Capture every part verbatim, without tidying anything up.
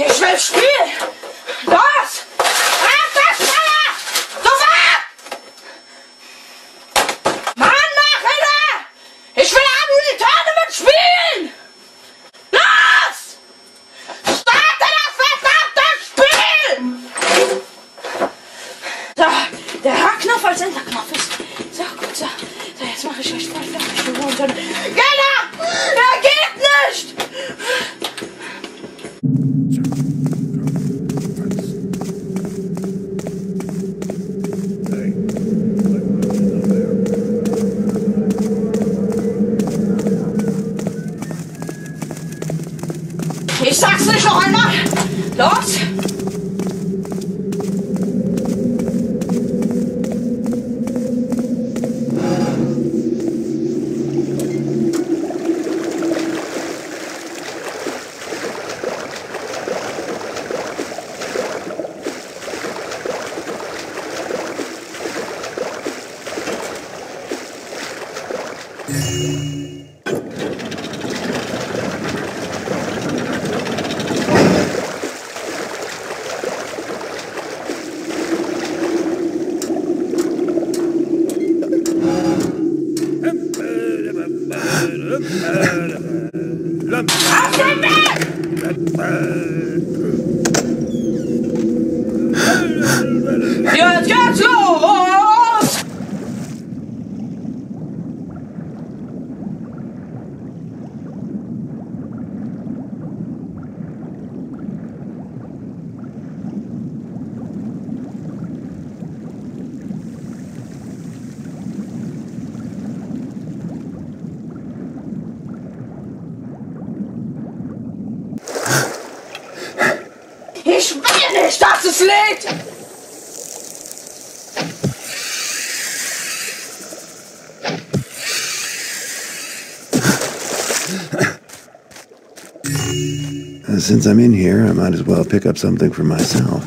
Ich will spielen! Los! Ich sag's nicht noch einmal! Los! Ich will nicht, dass es lädt! Since I'm in here, I might as well pick up something for myself.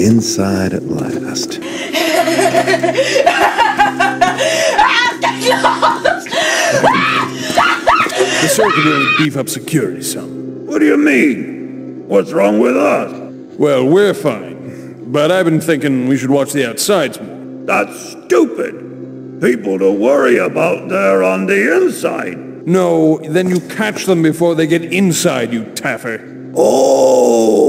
Inside at last. The circular beef up security some. What do you mean? What's wrong with us? Well, we're fine. But I've been thinking we should watch the outsides more. That's stupid. People to worry about there on the inside. No, then you catch them before they get inside, you taffer. Oh!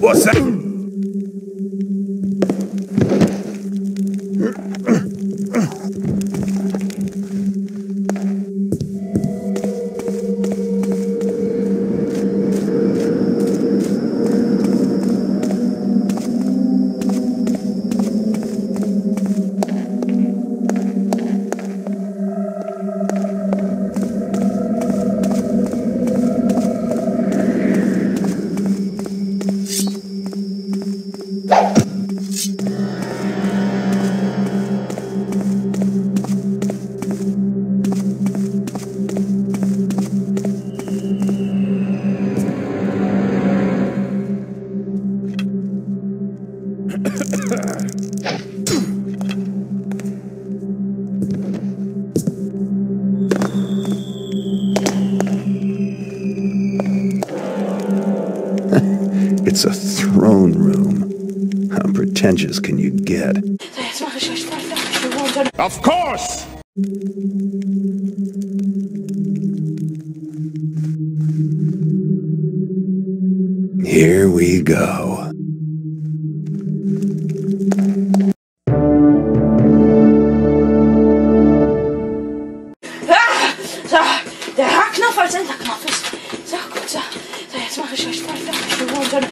What's that? It's a throne room. How pretentious can you get? Of course! Here we go. Der Haarknopf als Enterknopf ist. So gut, so. So, jetzt mache ich euch voll fertig.